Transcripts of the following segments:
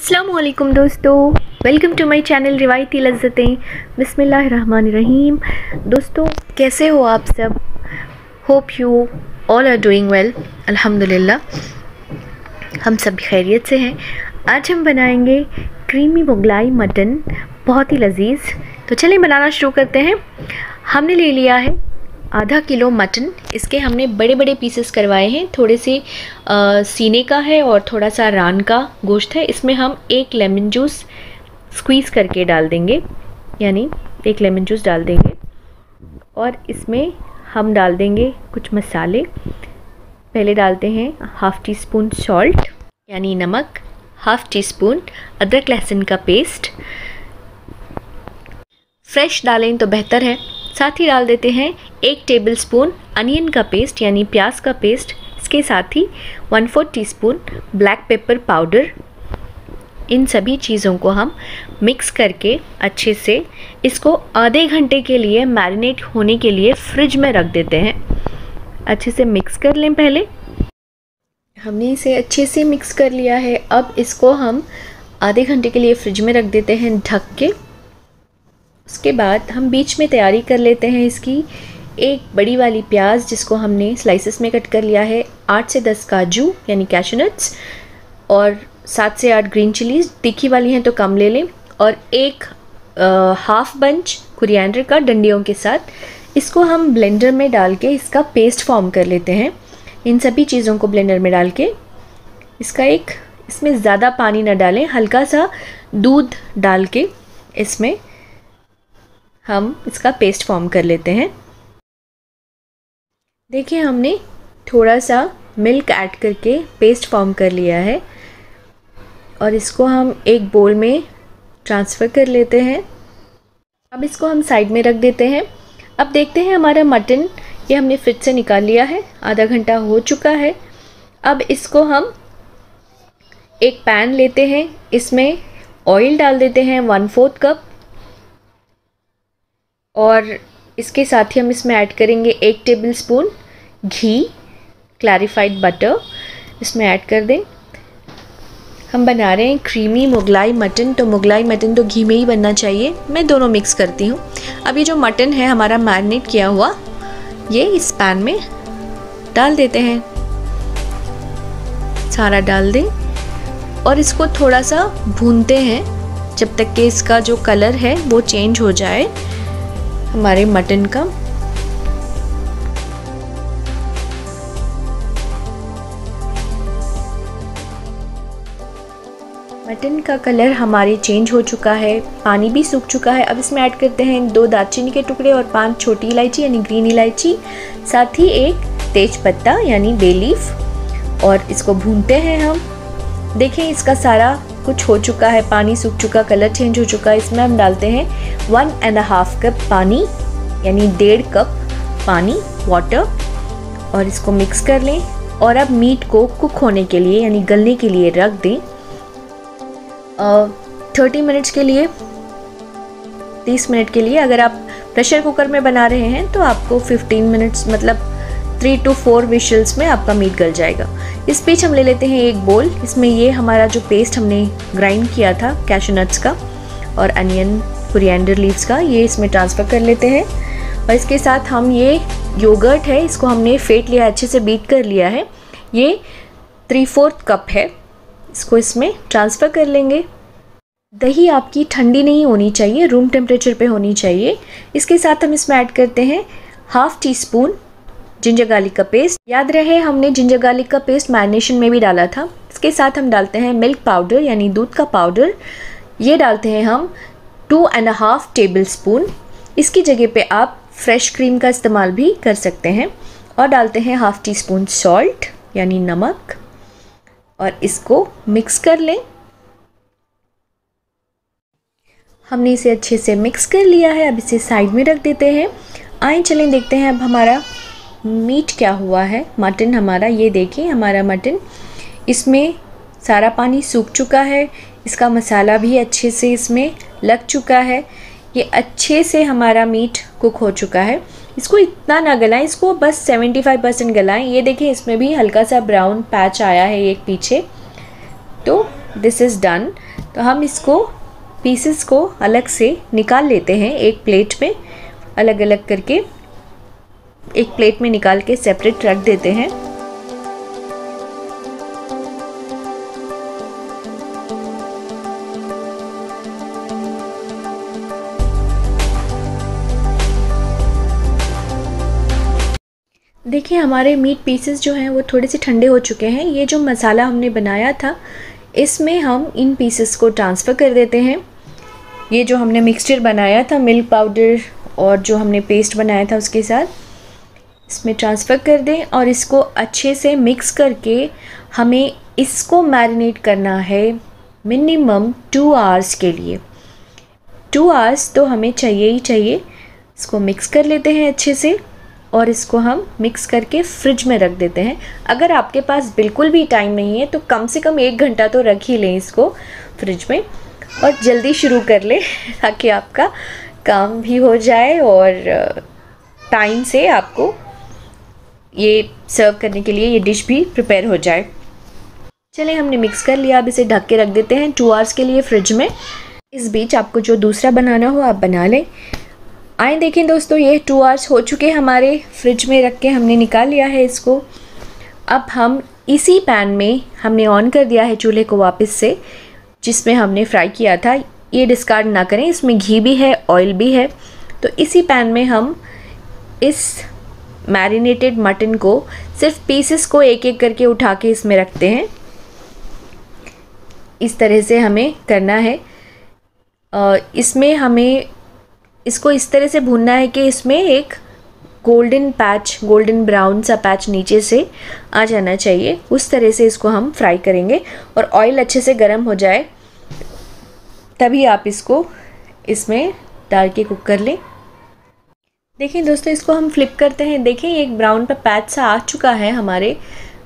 अस्सलामुअलैकुम दोस्तों, welcome to my channel रिवायती लज्जतें। बिस्मिल्लाहिर्रहमानिर्रहीम। दोस्तों, कैसे हो आप सब? Hope you all are doing well. अल्हम्दुलिल्लाह, हम सब खैरियत से हैं। आज हम बनाएंगे क्रीमी मुगलाई मटन, बहुत ही लजीज। तो चलिए बनाना शुरू करते हैं। हमने ले लिया है आधा किलो मटन। इसके हमने बड़े बड़े पीसेस करवाए हैं। थोड़े से सीने का है और थोड़ा सा रान का गोश्त है। इसमें हम एक लेमन जूस स्क्वीज़ करके डाल देंगे, यानी एक लेमन जूस डाल देंगे। और इसमें हम डाल देंगे कुछ मसाले। पहले डालते हैं हाफ़ टी स्पून सॉल्ट यानी नमक, हाफ़ टी स्पून अदरक लहसुन का पेस्ट, फ्रेश डालें तो बेहतर है। साथ ही डाल देते हैं एक टेबलस्पून अनियन का पेस्ट यानी प्याज का पेस्ट। इसके साथ ही 1/4 टीस्पून ब्लैक पेपर पाउडर। इन सभी चीज़ों को हम मिक्स करके अच्छे से इसको आधे घंटे के लिए मैरिनेट होने के लिए फ्रिज में रख देते हैं। अच्छे से मिक्स कर लें। पहले हमने इसे अच्छे से मिक्स कर लिया है। अब इसको हम आधे घंटे के लिए फ्रिज में रख देते हैं ढक के। उसके बाद हम बीच में तैयारी कर लेते हैं इसकी। एक बड़ी वाली प्याज जिसको हमने स्लाइसेस में कट कर लिया है, 8 से 10 काजू यानी कैश्यू नट्स, और 7 से 8 ग्रीन चिलीज़, तीखी वाली हैं तो कम ले लें, और एक हाफ बंच कोरिएंडर का डंडियों के साथ। इसको हम ब्लेंडर में डाल के इसका पेस्ट फॉर्म कर लेते हैं। इन सभी चीज़ों को ब्लेंडर में डाल के इसका इसमें ज़्यादा पानी ना डालें, हल्का सा दूध डाल के इसमें हम इसका पेस्ट फॉर्म कर लेते हैं। देखिए, हमने थोड़ा सा मिल्क ऐड करके पेस्ट फॉर्म कर लिया है और इसको हम एक बोल में ट्रांसफ़र कर लेते हैं। अब इसको हम साइड में रख देते हैं। अब देखते हैं हमारा मटन। ये हमने फ्रिज से निकाल लिया है, आधा घंटा हो चुका है। अब इसको हम एक पैन लेते हैं, इसमें ऑयल डाल देते हैं 1/4 कप, और इसके साथ ही हम इसमें ऐड करेंगे 1 टेबलस्पून घी, क्लैरिफाइड बटर इसमें ऐड कर दें। हम बना रहे हैं क्रीमी मुगलाई मटन, तो मुगलाई मटन तो घी में ही बनना चाहिए। मैं दोनों मिक्स करती हूँ। अब ये जो मटन है हमारा मैरिनेट किया हुआ, ये इस पैन में डाल देते हैं, सारा डाल दें और इसको थोड़ा सा भूनते हैं जब तक कि इसका जो कलर है वो चेंज हो जाए हमारे मटन का। मटन का कलर हमारे चेंज हो चुका है, पानी भी सूख चुका है। अब इसमें ऐड करते हैं 2 दालचीनी के टुकड़े और 5 छोटी इलायची यानी ग्रीन इलायची, साथ ही 1 तेज पत्ता यानी बे लीफ, और इसको भूनते हैं हम। देखें, इसका सारा कुछ हो चुका है, पानी सूख चुका, कलर चेंज हो चुका है। इसमें हम डालते हैं 1.5 कप पानी यानी 1.5 कप पानी, वाटर, और इसको मिक्स कर लें। और अब मीट को कुक होने के लिए यानी गलने के लिए रख दें 30 मिनट्स के लिए, 30 मिनट के लिए। अगर आप प्रेशर कुकर में बना रहे हैं तो आपको 15 मिनट्स मतलब 3 to 4 विशल्स में आपका मीट गल जाएगा। इस बीच हम ले लेते हैं एक बोल। इसमें ये हमारा जो पेस्ट हमने ग्राइंड किया था कैश्यू नट्स का और अनियन कोरिएंडर लीव्स का, ये इसमें ट्रांसफ़र कर लेते हैं। और इसके साथ हम ये योगर्ट है, इसको हमने फेंट लिया, अच्छे से बीट कर लिया है। ये 3/4 कप है, इसको इसमें ट्रांसफ़र कर लेंगे। दही आपकी ठंडी नहीं होनी चाहिए, रूम टेम्परेचर पे होनी चाहिए। इसके साथ हम इसमें ऐड करते हैं 1/2 टीस्पून जिंजर गार्लिक का पेस्ट। याद रहे हमने जिंजर गार्लिक का पेस्ट मैरिनेशन में भी डाला था। इसके साथ हम डालते हैं मिल्क पाउडर यानी दूध का पाउडर। ये डालते हैं हम 2.5 टेबलस्पून। इसकी जगह पे आप फ्रेश क्रीम का इस्तेमाल भी कर सकते हैं। और डालते हैं 1/2 टीस्पून सॉल्ट यानी नमक, और इसको मिक्स कर लें। हमने इसे अच्छे से मिक्स कर लिया है। अब इसे साइड में रख देते हैं। आइए चलें देखते हैं अब हमारा मीट क्या हुआ है, मटन हमारा। ये देखिए हमारा मटन, इसमें सारा पानी सूख चुका है, इसका मसाला भी अच्छे से इसमें लग चुका है। ये अच्छे से हमारा मीट कुक हो चुका है। इसको इतना ना गलाएं, इसको बस 75% गलाएं। ये देखिए, इसमें भी हल्का सा ब्राउन पैच आया है एक पीछे। तो दिस इज़ डन। तो हम इसको पीसेस को अलग से निकाल लेते हैं एक प्लेट में, अलग अलग करके एक प्लेट में निकाल के सेपरेट रख देते हैं। देखिए हमारे मीट पीसेस जो हैं वो थोड़े से ठंडे हो चुके हैं। ये जो मसाला हमने बनाया था इसमें हम इन पीसेस को ट्रांसफ़र कर देते हैं। ये जो हमने मिक्सचर बनाया था मिल्क पाउडर और जो हमने पेस्ट बनाया था उसके साथ इसमें ट्रांसफ़र कर दें और इसको अच्छे से मिक्स करके हमें इसको मैरिनेट करना है मिनिमम 2 आवर्स के लिए। 2 आवर्स तो हमें चाहिए ही चाहिए। इसको मिक्स कर लेते हैं अच्छे से और इसको हम मिक्स करके फ्रिज में रख देते हैं। अगर आपके पास बिल्कुल भी टाइम नहीं है तो कम से कम 1 घंटा तो रख ही लें इसको फ्रिज में और जल्दी शुरू कर लें ताकि आपका काम भी हो जाए और टाइम से आपको ये सर्व करने के लिए ये डिश भी प्रिपेयर हो जाए। चलिए हमने मिक्स कर लिया, अब इसे ढक के रख देते हैं 2 आवर्स के लिए फ्रिज में। इस बीच आपको जो दूसरा बनाना हो आप बना लें। आए देखें दोस्तों, ये 2 आवर्स हो चुके हमारे फ्रिज में रख के हमने निकाल लिया है इसको। अब हम इसी पैन में हमने ऑन कर दिया है चूल्हे को वापस से जिसमें हमने फ्राई किया था। ये डिस्कार्ड ना करें, इसमें घी भी है ऑयल भी है। तो इसी पैन में हम इस मैरिनेटेड मटन को सिर्फ पीसेस को एक एक करके उठा के इसमें रखते हैं। इस तरह से हमें करना है। इसमें हमें इसको इस तरह से भूनना है कि इसमें एक गोल्डन पैच गोल्डन ब्राउन सा पैच नीचे से आ जाना चाहिए। उस तरह से इसको हम फ्राई करेंगे और ऑयल अच्छे से गर्म हो जाए तभी आप इसको इसमें डाल के कुक कर लें। देखिए दोस्तों इसको हम फ्लिप करते हैं। देखिए एक ब्राउन पर पैच सा आ चुका है हमारे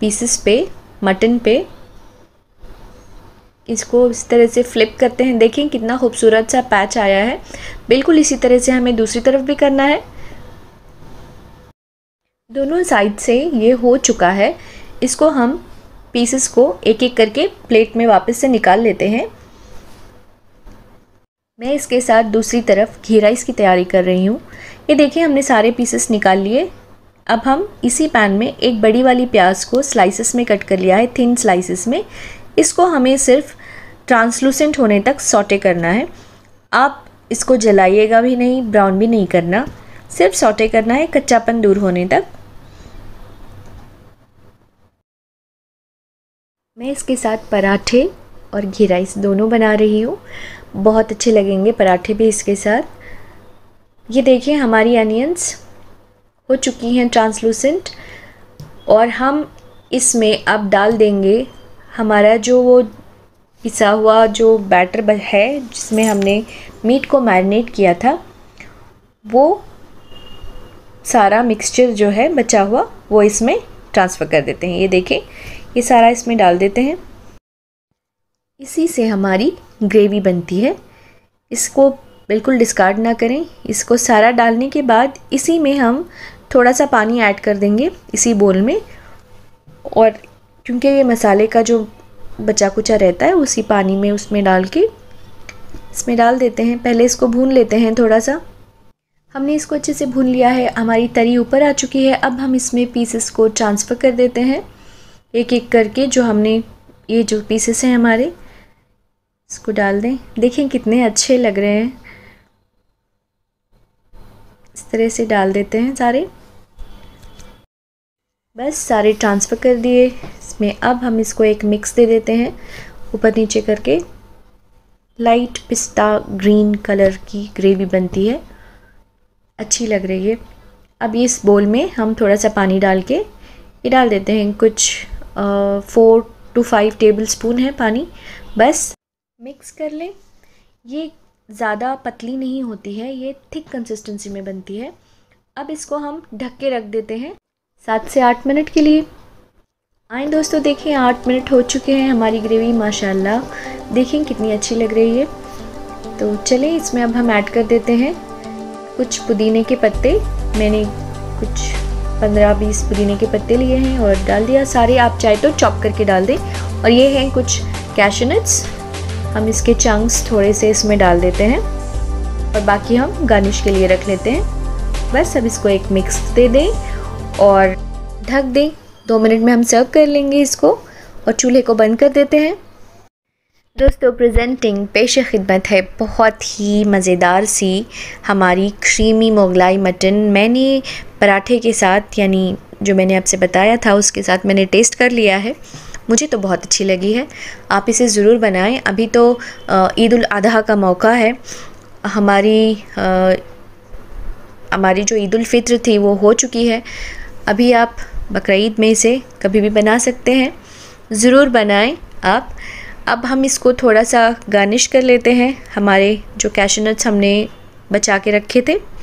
पीसेस पे मटन पे। इसको इस तरह से फ्लिप करते हैं। देखें कितना खूबसूरत सा पैच आया है। बिल्कुल इसी तरह से हमें दूसरी तरफ भी करना है। दोनों साइड से ये हो चुका है। इसको हम पीसेस को एक एक करके प्लेट में वापस से निकाल लेते हैं। मैं इसके साथ दूसरी तरफ घी राइस की तैयारी कर रही हूँ। ये देखिए हमने सारे पीसेस निकाल लिए। अब हम इसी पैन में एक बड़ी वाली प्याज को स्लाइसेस में कट कर लिया है, थिन स्लाइसेस में। इसको हमें सिर्फ ट्रांसलूसेंट होने तक सॉटे करना है। आप इसको जलाइएगा भी नहीं, ब्राउन भी नहीं करना, सिर्फ सॉटे करना है कच्चापन दूर होने तक। मैं इसके साथ पराठे और घी राइस दोनों बना रही हूँ। बहुत अच्छे लगेंगे पराठे भी इसके साथ। ये देखिए हमारी अनियंस हो चुकी हैं ट्रांसलूसेंट और हम इसमें अब डाल देंगे हमारा जो वो पिसा हुआ जो बैटर है जिसमें हमने मीट को मैरिनेट किया था वो सारा मिक्सचर जो है बचा हुआ वो इसमें ट्रांसफ़र कर देते हैं। ये देखें ये सारा इसमें डाल देते हैं। इसी से हमारी ग्रेवी बनती है। इसको बिल्कुल डिस्कार्ड ना करें। इसको सारा डालने के बाद इसी में हम थोड़ा सा पानी ऐड कर देंगे इसी बोल में और क्योंकि ये मसाले का जो बचा कुचा रहता है उसी पानी में उसमें डाल के इसमें डाल देते हैं। पहले इसको भून लेते हैं थोड़ा सा। हमने इसको अच्छे से भून लिया है। हमारी तरी ऊपर आ चुकी है। अब हम इसमें पीसेस को ट्रांसफ़र कर देते हैं एक एक करके। जो हमने ये जो पीसेस हैं हमारे इसको डाल दें। देखें कितने अच्छे लग रहे हैं। इस तरह से डाल देते हैं सारे। बस सारे ट्रांसफ़र कर दिए इसमें। अब हम इसको एक मिक्स दे देते हैं ऊपर नीचे करके। लाइट पिस्ता ग्रीन कलर की ग्रेवी बनती है, अच्छी लग रही है। अब इस बोल में हम थोड़ा सा पानी डाल के ये डाल देते हैं। कुछ 4 to 5 टेबलस्पून है पानी। बस मिक्स कर लें। ये ज़्यादा पतली नहीं होती है, ये थिक कंसिस्टेंसी में बनती है। अब इसको हम ढक के रख देते हैं 7 से 8 मिनट के लिए। आए दोस्तों देखें 8 मिनट हो चुके हैं। हमारी ग्रेवी माशाल्लाह देखें कितनी अच्छी लग रही है। तो चलें इसमें अब हम ऐड कर देते हैं कुछ पुदीने के पत्ते। मैंने कुछ 15-20 पुदीने के पत्ते लिए हैं और डाल दिया सारे। आप चाहे तो चॉप करके डाल दें। और ये हैं कुछ कैशू नट्स हम इसके चंक्स थोड़े से इसमें डाल देते हैं और बाकी हम गार्निश के लिए रख लेते हैं। बस अब इसको एक मिक्स दे दें और ढक दें। 2 मिनट में हम सर्व कर लेंगे इसको और चूल्हे को बंद कर देते हैं। दोस्तों, प्रेजेंटिंग पेश खिदमत है बहुत ही मज़ेदार सी हमारी क्रीमी मुगलाई मटन। मैंने पराठे के साथ, यानी जो मैंने आपसे बताया था उसके साथ मैंने टेस्ट कर लिया है, मुझे तो बहुत अच्छी लगी है। आप इसे ज़रूर बनाएं। अभी तो ईद उल अज़हा का मौका है। हमारी जो ईद उल फ़ित्र थी वो हो चुकी है। अभी आप बकरीद में इसे कभी भी बना सकते हैं, ज़रूर बनाएं आप। अब हम इसको थोड़ा सा गार्निश कर लेते हैं। हमारे जो कैशनट्स हमने बचा के रखे थे